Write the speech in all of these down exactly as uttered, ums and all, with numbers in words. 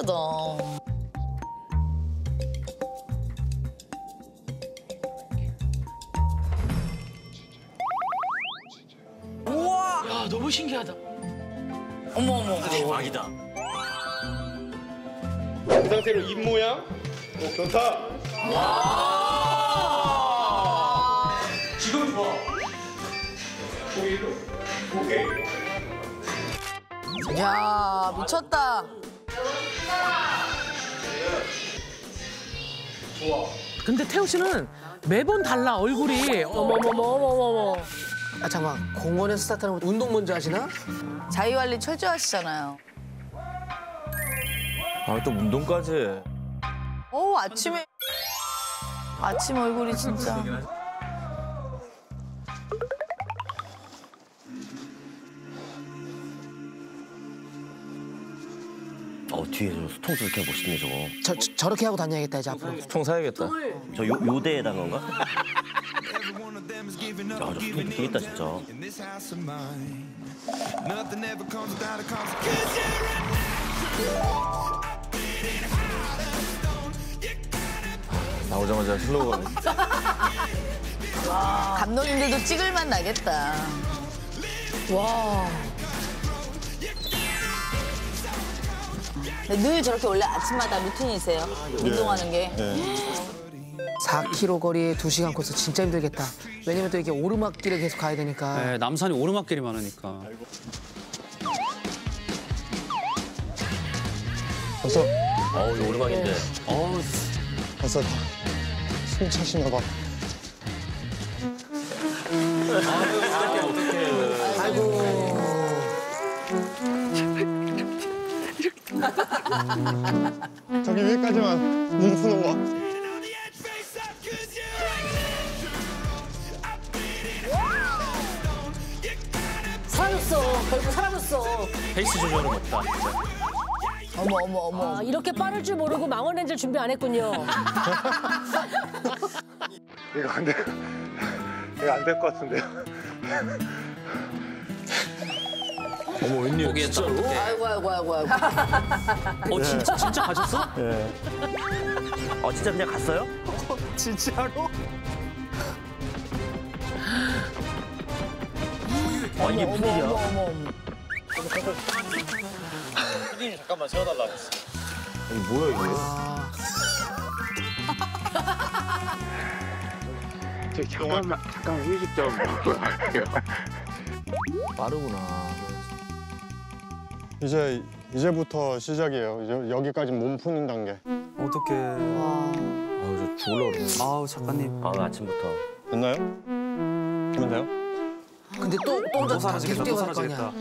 신기하다. 우와! 야, 너무 신기하다. 어머, 어머. 대박이다. 그 상태로 입 모양. 오, 좋다. 와! 지금 좋아. 고기로. 오케이. 야, 미쳤다. 좋아. 근데 태우 씨는 매번 달라, 얼굴이. 어머머머머머머. 아, 잠깐만. 공원에서 스타트하는 거 운동 먼저 하시나? 자유관리 철저하시잖아요. 아, 또 운동까지. 어 아침에. 아침 얼굴이 진짜. 어 뒤에 저 수통 저렇게 멋있네 저거. 저, 저 저렇게 하고 다녀야겠다 이제 앞으로. 수통 사야겠다. 저 요 요대에 당한가? 야, 저 수통 되겠다 진짜. 나오자마자 슬로우가. 와, 감독님들도 찍을만 나겠다. 와. 늘 저렇게 원래 아침마다 루틴이세요? 네. 운동하는 게? 네. 사 킬로미터 거리에 두 시간 코스 진짜 힘들겠다. 왜냐면 또 이게 오르막길에 계속 가야 되니까. 네, 남산이 오르막길이 많으니까. 벌써? 어우, 오르막인데. 어우, 벌써 다 숨 차시나 봐. 아유, 어떡해. 아이고. 저기 위까지만 눈 푸는 거. 살았어. 결국 살았어. 페이스 조절은 없다. 어머 어머 어머. 아, 이렇게 빠를 줄 모르고 망원 렌즈 준비 안 했군요. 이거 안 될 거. 이거 안 될 것 같은데요. 어머, 웬일이야, 진짜로? 아이고, 아이고, 아이고, 아이고. 어, 진짜, 진짜 가셨어? 예. 어, 진짜 그냥 갔어요? 어, 진짜로? 아, 이게 웬일이야? 어머, 어머, 어머. 피디님, 잠깐만 세워달라고 했어. 아니, 뭐야, 이게? 아... 저, 잠깐만, 잠깐만 휴식 좀 먹고 갈게요. 빠르구나. 이제, 이제부터 시작이에요. 이제, 여기까지 몸 푸는 단계. 어떡해. 와. 아우, 저 죽으려고 그러네. 아우, 작가님. 아우, 아침부터. 됐나요? 됐나요? 근데 또, 또 혼자 사라지겠다, 또 사라지겠다.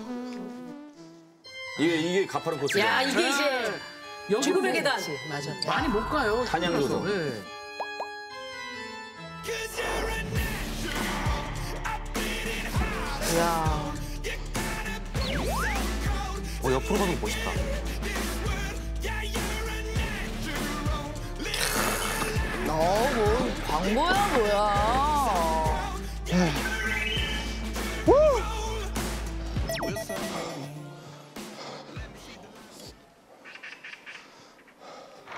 이게, 이게 가파른 코스야. 야, 이게 이제 영구배 계단. 맞아. 많이 못 가요. 단양로도. 이야. 어, 옆으로 가도 멋있다. 어, 뭐, 광고야, 뭐야.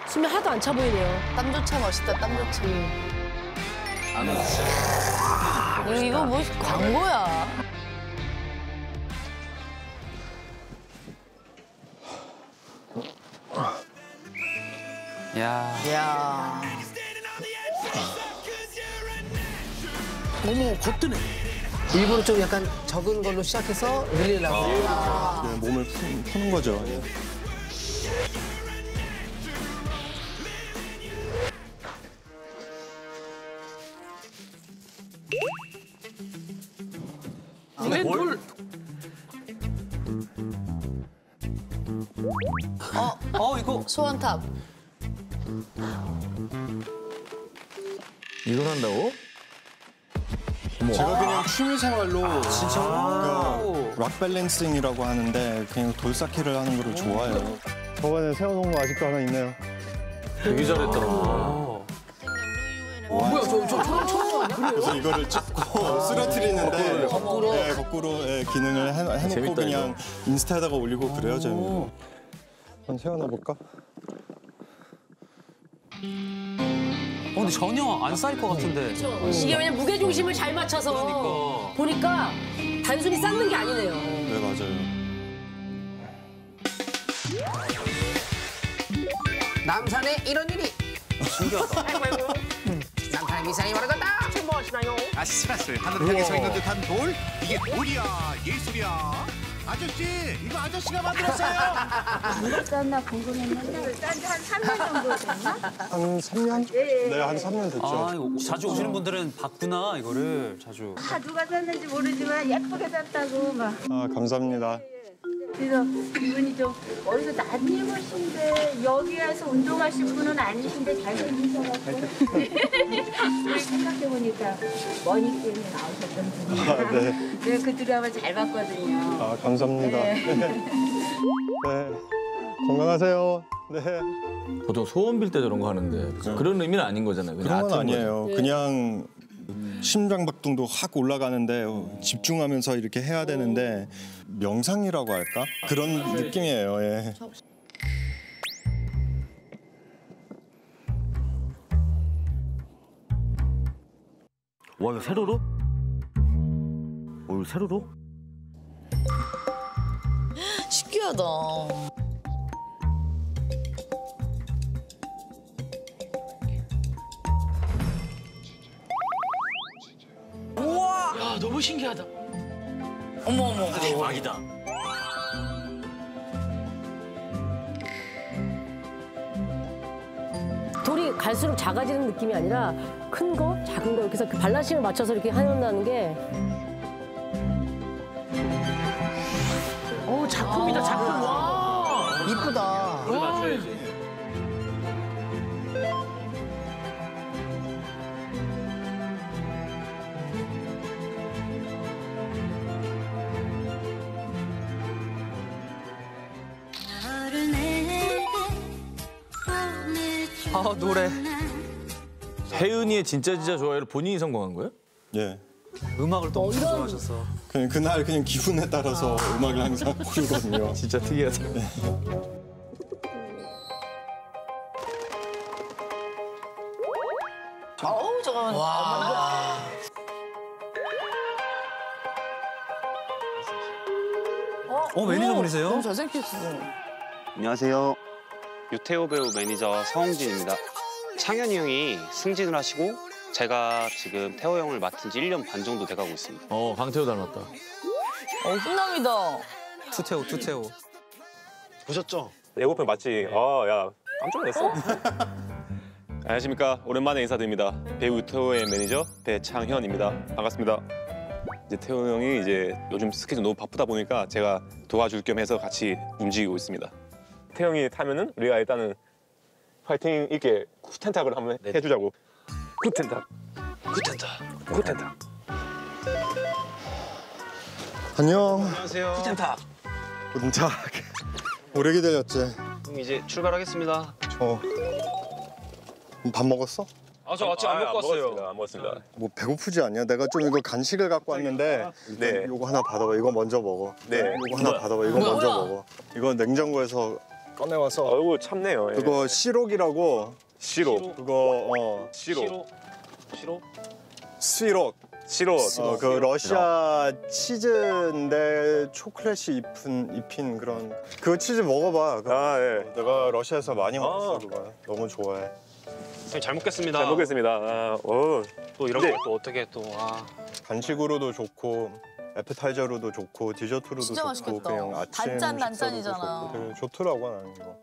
숨이 하나도 안 차 보이네요. 땀조차 멋있다, 땀조차. 안 아, 멋있다. 이거 뭐, 광고야. 야. 야. 어머, 거뜬해. 일부러 좀 약간 적은 걸로 시작해서 밀리려고. 아. 아. 몸을 푸, 푸는 거죠. 예. 아, 왜 돌? 어, 어, 이거 소원탑. 이걸 한다고? 어머. 제가 그냥 취미생활로 아, 진짜 그러니까 락 밸런싱이라고 하는데 그냥 돌쌓기를 하는 거를 좋아해요. 저번에 세워놓은 거 아직도 하나 있네요. 되게 잘했더라고. 와, 뭐야, 저, 저, 저, 저, 저, 그래서 이거를 찍고 아, 쓰러뜨리는데 거꾸로, 예, 거꾸로 예, 기능을 해놓고 재밌다, 그냥 인스타에다가 올리고 그래요, 재밌는. 한번 세워놔볼까? 어, 근데 전혀 안 쌓일 것 같은데. 그렇죠. 음. 이게 왜냐면 무게중심을 잘 맞춰서 그러니까. 보니까 단순히 쌓는 게 아니네요. 네, 맞아요. 남산에 이런 일이. 신기하다. 남산에 미산이 벌어졌다. 아슬아슬 하늘 향해 서 있는 듯한 돌? 이게 돌이야, 예술이야. 아저씨, 이거 아저씨가 만들었어요. 누가 짰나 궁금했는데 짠지 한 삼 년 정도 됐나? 한 삼 년? 네, 네, 한 삼 년 됐죠. 아, 자주 오시는 분들은 봤구나, 이거를 자주. 아, 누가 짰는지 모르지만 예쁘게 짰다고 막. 아, 감사합니다. 그래서 이분이 좀 어디서 낯익으신데 여기 와서 운동하실 분은 아니신데 잘생기셔가지고 생각해보니까 머니게임에 나오셨던 분이에요. 아, 네. 네, 그 드라마 잘 봤거든요. 아, 감사합니다. 네. 네, 건강하세요. 네. 보통 소원 빌 때 저런 거 하는데 네. 그런 의미는 아닌 거잖아요. 그런 건 아니에요. 거죠. 그냥 심장박동도 확 올라가는데 집중하면서 이렇게 해야 되는데 명상이라고 할까? 그런 아, 느낌이에요. 예. 와, 이거 세로로? 오, 이거 세로로? 신기하다. 너무 신기하다. 어머 어머 대박이다. 돌이 갈수록 작아지는 느낌이 아니라 큰 거, 작은 거 이렇게 해서 발라심을 맞춰서 이렇게 하는다는 게. 오, 작품이다 작품. 와, 이쁘다. 그걸 맞춰야지. 아, 노래. 혜은이의 진짜 진짜 좋아요를 본인이 선곡한 거예요? 예. 음악을 또 엄청 좋아하셨어. 그냥 그날 그냥 기분에 따라서 아. 음악을 항상 부르거든요. 진짜 특이하다. 네. 어우, 잠깐만. 와. 어, 매니저분이세요? 너무 잘생기셨어요. 안녕하세요. 유태오 배우 매니저 서홍진입니다. 창현이 형이 승진을 하시고 제가 지금 태호 형을 맡은 지 일 년 반 정도 돼가고 있습니다. 어, 강태호 닮았다. 어, 훈남이다. 투태호, 투태호. 보셨죠? 예고편 맞지? 아, 야, 깜짝 놀랐어. 어? 안녕하십니까. 오랜만에 인사드립니다. 배우 유태오의 매니저 배창현입니다. 반갑습니다. 이제 태호 형이 이제 요즘 스케줄 너무 바쁘다 보니까 제가 도와줄 겸 해서 같이 움직이고 있습니다. 태형이 타면은 우리가 일단은 파이팅 있게 쿠텐탁을 한번 네. 해주자고. 쿠텐탁, 쿠텐탁, 쿠텐탁. 안녕. 안녕하세요. 쿠텐탁. 쿠텐탁. 오래 기다렸지. 그럼 이제 출발하겠습니다. 어. 밥 먹었어? 아, 저 아직 안 아, 먹고 왔어요. 먹었습니다. 안 먹었습니다. 뭐 배고프지 않냐? 내가 좀 이거 간식을 갖고 왔는데 네. 이거 하나 받아봐. 이거 먼저 먹어. 네. 이거 하나 받아봐. 이거 뭐야? 먼저 먹어. 이거 냉장고에서 꺼내와서. 얼굴 참네요. 그거 예. 시록이라고. 시록. 그거 어. 시록. 시록. 시록. 시록. 어, 그 러시아 치즈인데 초콜릿이 입힌 입힌 그런. 그 치즈 먹어봐. 아 예. 내가 러시아에서 많이 먹었어. 아. 그거. 너무 좋아해. 잘 먹겠습니다. 잘 먹겠습니다. 아, 오. 또 이런 거 또 어떻게 또 아. 간식으로도 좋고 애프타이저로도 좋고 디저트로도 진짜 좋고 맛있겠다. 그냥 아침 단짠 단짠이잖아. 되게 좋더라고 나는 이거.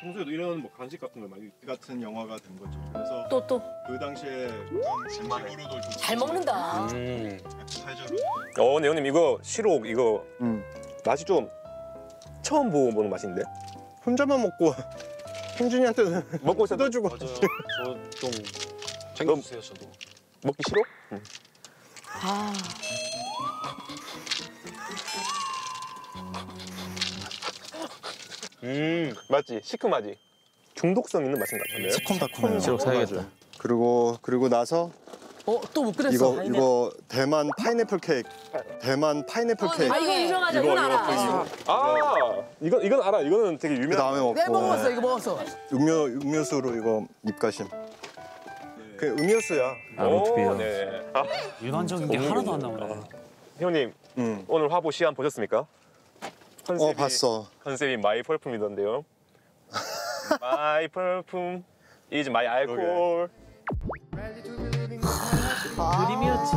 평소에도 이런 뭐 간식 같은 걸 많이 같은 영화가 된 거죠. 그래서 또 또 그 당시에 간식으로도 좋고 잘 먹는다. 음. 애프타이저로. 어, 근데 형님 이거 시록 이거 음. 맛이 좀 처음 보는 맛인데. 혼자만 먹고. 홍준이한테는 먹고 뜯어주고. 저좀 챙겨주세요, 저도. 먹기 싫어? 응. 아. 음, 맞지? 시큼하지? 중독성 있는 맛인 것 같은데요? 새콤달콤해요. 시럽 사야겠다. 그리고, 그리고 나서 어, 또 못 그렸어. 이거 파인애플. 이거 대만 파인애플 케이크. 대만 파인애플 어, 케이크. 아, 이거 유명하죠. 이거, 이건 이거, 알아. 이거, 아, 이건 이건 알아. 이거는 되게 유명해. 다음에 먹고. 네, 먹었어. 이거 먹었어. 음료 음료수로 이거 입가심. 그 음료수야. 아, 로트비야. 네. 아, 일반적인 게 하나도 안 나오네. 형님, 음. 오늘 화보 시안 보셨습니까? 컨셉이, 어, 봤어. 컨셉이 마이 펄품이던데요. 마이 펄품 is my alcohol. 그림이었지.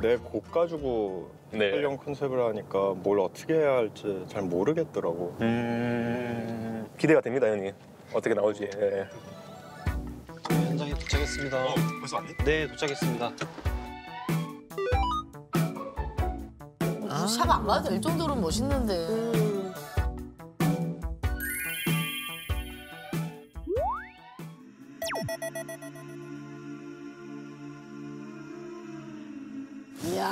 내 곡 가지고 네. 촬영 컨셉을 하니까 뭘 어떻게 해야 할지 잘 모르겠더라고. 음... 기대가 됩니다, 형님. 어떻게 나오지? 네. 현장에 도착했습니다. 어, 벌써 왔니? 네, 도착했습니다. 아, 샵 안 가도 될 정도로 멋있는데. 음. 이야.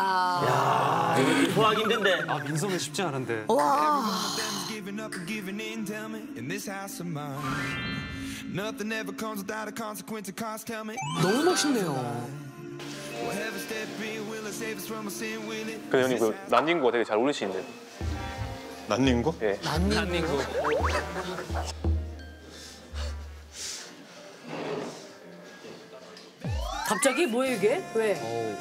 야, 이거 구하기 힘든데. 아, 민성은 쉽지 않은데. 와. 너무 멋있네요. 그 형님 그 난닝구가 되게 잘 어울리시는데. 난닝구? 예. 난닝구. 갑자기 뭐예요 이게? 왜?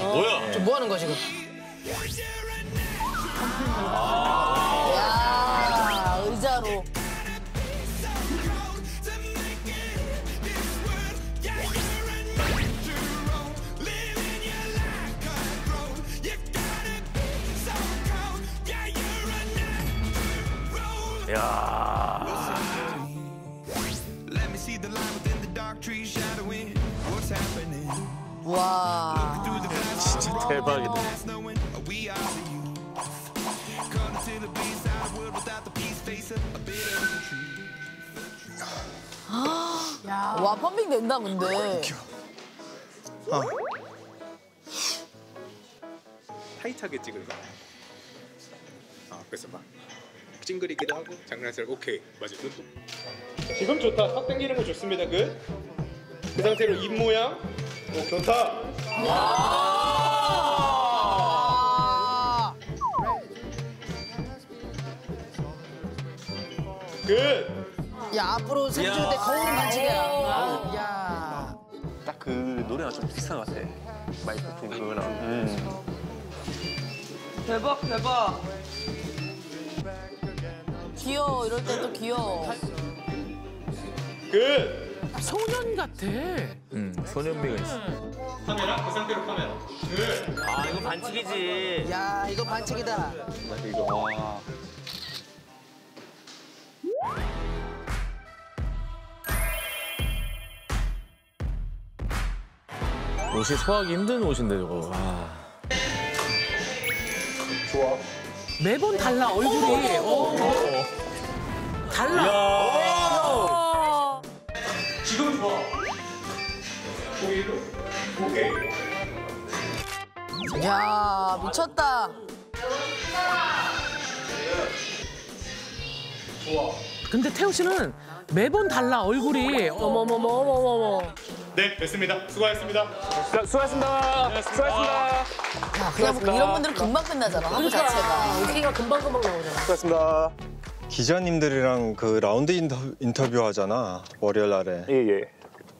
어, 뭐야? 저 뭐 하는 거야 지금? 아 야, 의자로. 야. 와, 진짜 대박이다. 야. 와, 펌핑 된다 근데. 아. 타이트하게 찍을 거야. 아, 그래서 막 찡그리기도 하고 장난스럽고. 오케이, 맞아. 지금 좋다. 확 당기는 거 좋습니다. 그. 그 상태로 입 모양. 오, 좋다. 와. 굿. 야, 앞으로 생줄 때 거울을 만지게. 야. 딱 그 노래랑 좀 비슷한 것 같아. 마이크폰 그거랑. 음. 대박, 대박. 귀여워. 이럴 때 또 귀여워. 굿. 소년 같아. 응, 소년미가 있어. 카메라, 그 상태로 카메라. 네. 아, 이거 반칙이지. 야, 이거 반칙이다. 나 이거. 와. 옷이 소화하기 힘든 옷인데 저거. 와. 좋아. 매번 달라 얼굴이. 오, 오, 오. 오. 달라. 지금 좋아. 고기로. 오케이. 야, 미쳤다. 좋아. 근데 태호 씨는 매번 달라 얼굴이. 어머머머머머머. 네, 됐습니다. 수고하셨습니다. 수고하셨습니다. 수고하셨습니다. 수고하셨습니다. 야, 그냥 수고하셨습니다. 이런 분들은 금방 끝나잖아. 하루 자체가. 우리가 금방 금방 나오잖아. 수고하셨습니다. 기자님들이랑 그 라운드 인터뷰, 인터뷰 하잖아, 월요일 날에. 예예. 예.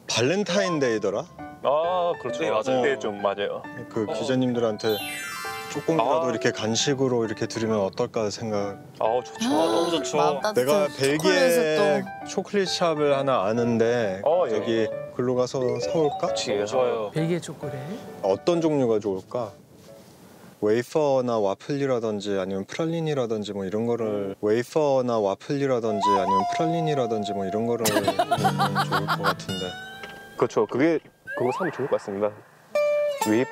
발렌타인데이더라? 아, 그렇죠. 네, 맞아요. 어, 네, 좀 맞아요. 그 어. 기자님들한테 조금이라도 아. 이렇게 간식으로 이렇게 드리면 어떨까 생각. 아, 좋죠. 아, 너무 좋죠. 내가 벨기에 초콜릿 샵을 하나 아는데 어, 예. 저기 글로 가서 사올까? 예, 좋아요. 벨기에 초콜릿? 어떤 종류가 좋을까? 웨이퍼나 와플이라든지 아니면 프랄린이라든지 뭐 이런 거를 웨이퍼나 와플이라든지 아니면 프랄린이라든지 뭐 이런 거를 좋을 것 같은데. 그렇죠. 그게 그거 사면 좋을 것 같습니다. 웨이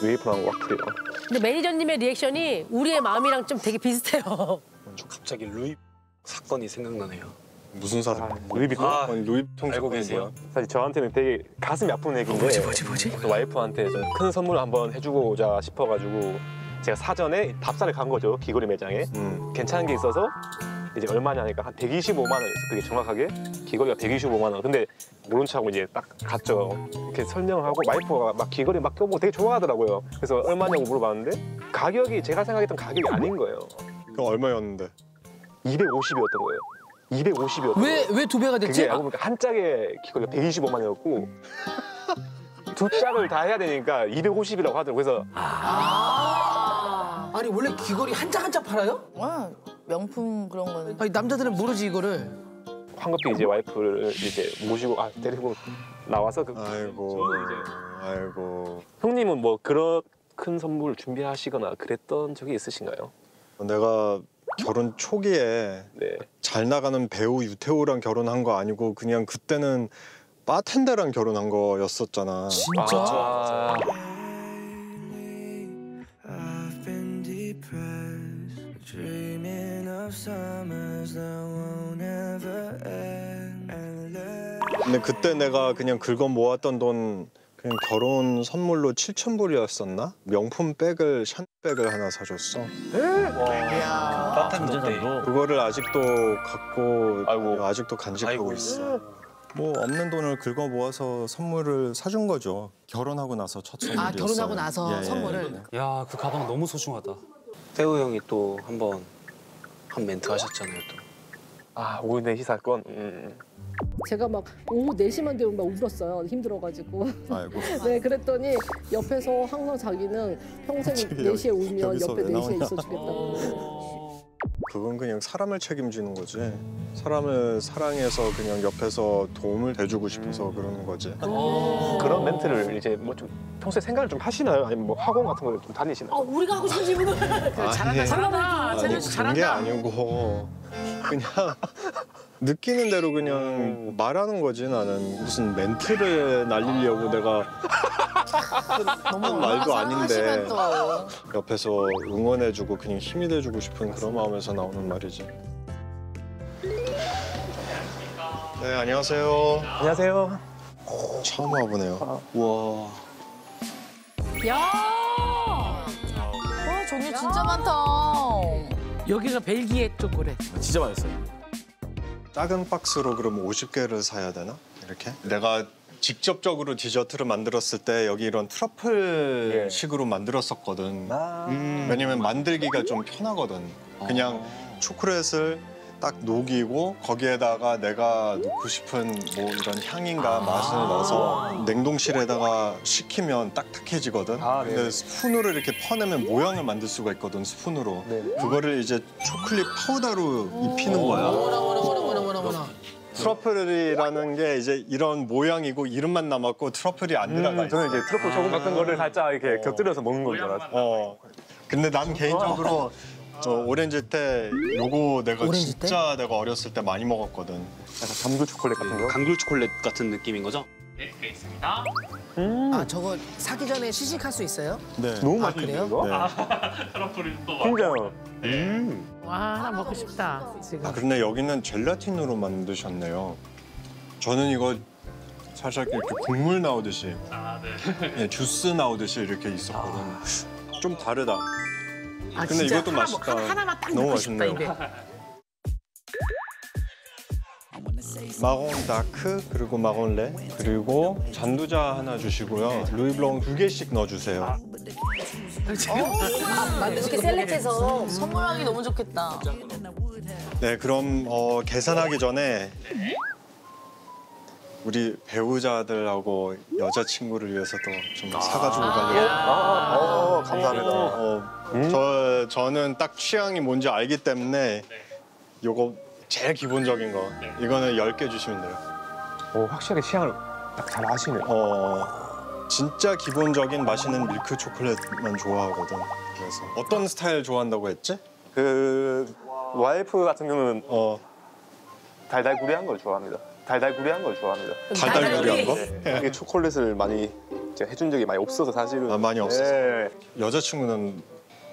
웨이퍼랑 와플이랑. 근데 매니저님의 리액션이 우리의 마음이랑 좀 되게 비슷해요. 저 갑자기 루이 사건이 생각나네요. 무슨 사람? 아, 루이비통? 아, 루이비통 알고 계세요? 사실 저한테는 되게 가슴이 아픈 얘기인데. 뭐지 뭐지 뭐지? 와이프한테 좀 큰 선물을 한번 해주고자 싶어가지고 제가 사전에 답사를 간 거죠, 귀걸이 매장에. 음. 괜찮은 게 있어서 이제 얼마냐니까 한 백이십오만 원이었어. 그게 정확하게 귀걸이가 백이십오만 원. 근데 모른 척하고 이제 딱 갔죠. 이렇게 설명하고 와이프가 막 귀걸이 막 껴보고 되게 좋아하더라고요. 그래서 얼마냐고 물어봤는데 가격이 제가 생각했던 가격이 아닌 거예요. 그럼 얼마였는데? 이백오십이었던 거예요. 이백오십이었던 왜, 왜 두 배가 됐지? 그게 알고 보니까 한 짝의 귀걸이가 백이십오만 원이었고 두 짝을 다 해야 되니까 이백오십이라고 하더라고요. 그래서 아 아니 원래 귀걸이 한 짝 한 짝 팔아요? 와 명품 그런 거는 아니 남자들은 모르지 이거를. 황급히 이제 와이프를 이제 모시고 아 데리고 나와서 그 아이고 이제 아이고 형님은 뭐 그런 큰 선물 준비하시거나 그랬던 적이 있으신가요? 내가 결혼 초기에 네. 잘 나가는 배우 유태오랑 결혼한 거 아니고 그냥 그때는 바텐더랑 결혼한 거였었잖아. 진짜? 아, 근데 그때 내가 그냥 긁어 모았던 돈 그냥 결혼 선물로 칠천 불이었었나? 명품 백을 샨백을 하나 사줬어. 와, 그거를 아직도 갖고 아이고. 아직도 간직하고 아이고. 있어. 뭐 없는 돈을 긁어 모아서 선물을 사준 거죠. 결혼하고 나서 첫 선물이었어요. 아 결혼하고 나서 예, 선물을. 야, 그 가방 너무 소중하다. 태우 형이 또 한 번 한 멘트 하셨잖아요. 또. 아, 오후 네 시 사건. 음. 제가 막 오후 네 시만 되면 막 울었어요. 힘들어가지고. 아이고. 네, 그랬더니 옆에서 항상 자기는 평생 네 시에 울면 옆에 네 시에 있어주겠다고. 그건 그냥 사람을 책임지는 거지. 사람을 사랑해서 그냥 옆에서 도움을 대주고 싶어서 음. 그러는 거지. 그런 멘트를 이제 뭐 좀 평소에 생각을 좀 하시나요? 아니면 뭐 학원 같은 걸 좀 다니시나요? 어, 우리가 하고 싶은 질문을. 잘한다, 잘한다. 잘한다. 아니, 그런 게 아니고. 그냥 느끼는 대로 그냥 말하는 거지. 나는 무슨 멘트를 날리려고 내가 너무 말도 아닌데 옆에서 응원해주고 그냥 힘이 돼주고 싶은 그런 마음에서 나오는 말이지. 네, 안녕하세요. 안녕하세요. 오, 처음 와보네요. 우와. 야! 와, 종류 진짜 많다. 여기가 벨기에 쪽 거래. 진짜 많았어요. 작은 박스로 그럼 오십 개를 사야 되나? 이렇게? 내가 직접적으로 디저트를 만들었을 때 여기 이런 트러플 예. 식으로 만들었었거든. 아 음. 왜냐면 만들기가 좀 편하거든. 그냥 아 초콜릿을 딱 녹이고 거기에다가 내가 넣고 싶은 뭐 이런 향인가 아 맛을 넣어서 냉동실에다가 식히면 딱딱해지거든. 아, 근데 스푼으로 이렇게 퍼내면 모양을 만들 수가 있거든, 스푼으로. 네네. 그거를 이제 초콜릿 파우더로 입히는 거야. 뭐라 뭐라 뭐라 뭐라 뭐라 뭐라. 트러플이라는 게 이제 이런 모양이고 이름만 남았고 트러플이 안 들어가. 음, 저는 이제 트러플 조금 같은 아 거를 살짝 이렇게 어. 곁들여서 먹는 건 줄 알았어. 어. 근데 난 개인적으로 저 오렌지 때 요거 내가 진짜 때? 내가 어렸을 때 많이 먹었거든. 약간 감귤 초콜릿 같은 거? 감귤 초콜릿 같은 느낌인 거죠? 네, 그게 있습니다. 음. 아, 저거 사기 전에 시식할 수 있어요? 네. 너무 맛있네요. 트러플이 또 맛있어요. 와, 하나 먹고 싶다. 지금. 아, 그런데 여기는 젤라틴으로 만드셨네요. 저는 이거 살짝 이렇게 국물 나오듯이 아, 네. 네, 주스 나오듯이 이렇게 있었거든. 아. 좀 다르다. 아, 근데 이것도 하나, 맛있다. 하나, 하나만 딱 너무 맛있네요. 입에. 마롱 다크 그리고 마롱레 그리고 잔두자 하나 주시고요. 루이블랑 두 개씩 넣어주세요. 아. 아, 이렇게 셀렉해서 선물하기 너무 좋겠다. 네, 그럼 어, 계산하기 전에 우리 배우자들하고 여자친구를 위해서 또 좀 사가지고 가려고. 아, 어, 감사합니다. 어, 음? 저, 저는 딱 취향이 뭔지 알기 때문에 요거 제일 기본적인 거. 이거는 열 개 주시면 돼요. 오, 확실하게 취향을 딱 잘 아시네. 어, 진짜 기본적인 맛있는 밀크 초콜릿만 좋아하거든. 그래서 어떤 스타일 좋아한다고 했지? 그 와이프 같은 경우는 어. 달달구리한 걸 좋아합니다. 달달구리한 걸 좋아합니다. 달달구리한 거? 네. 이게 초콜릿을 많이 제가 해준 적이 많이 없어서 사실은. 아, 많이 없어서. 네. 여자친구는?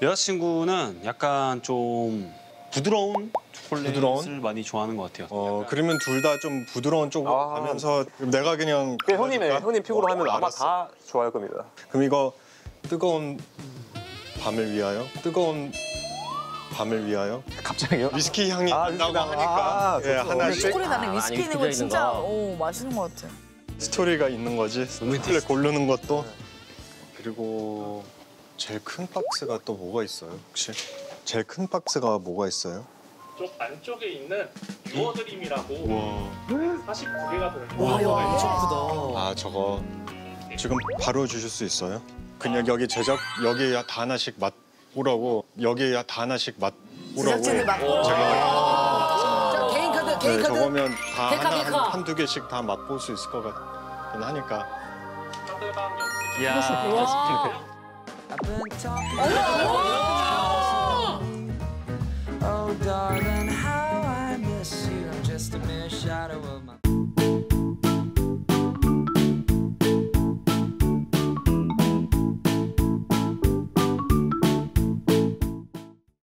여자친구는 약간 좀 부드러운 초콜릿을 부드러운? 많이 좋아하는 것 같아요. 어, 그러면 둘 다 좀 부드러운 쪽으로 아 가면서 내가 그냥 네, 형님의, 형님 피부로 어, 하면 아마 다 좋아할 겁니다. 그럼 이거 뜨거운 밤을 위하여? 뜨거운 밤을 위하여. 갑자기요? 위스키 향이 아, 난다고 아, 하니까 아, 예, 하나씩. 초콜릿 안에 위스키 있는 거 진짜 오, 맛있는 것 같아. 스토리가 있는 거지. 스토리를 고르는 것도. 그리고 제일 큰 박스가 또 뭐가 있어요, 혹시? 제일 큰 박스가 뭐가 있어요? 쪽 안쪽에 있는 유어드림이라고 사십구 개가 들어있는 거. 와, 엄청 크다. 아, 저거 지금 바로 주실 수 있어요? 그냥 여기 제작, 여기 다 하나씩 맛보라고, 여기 다 하나씩 맛보라고. 제작진을 맛보라고. 제가 개인 카드, 개인 카드. 저거면 다 하나, 한두 개씩 다 맛볼 수 있을 것 같긴 하니까. 이야, 나쁜 척.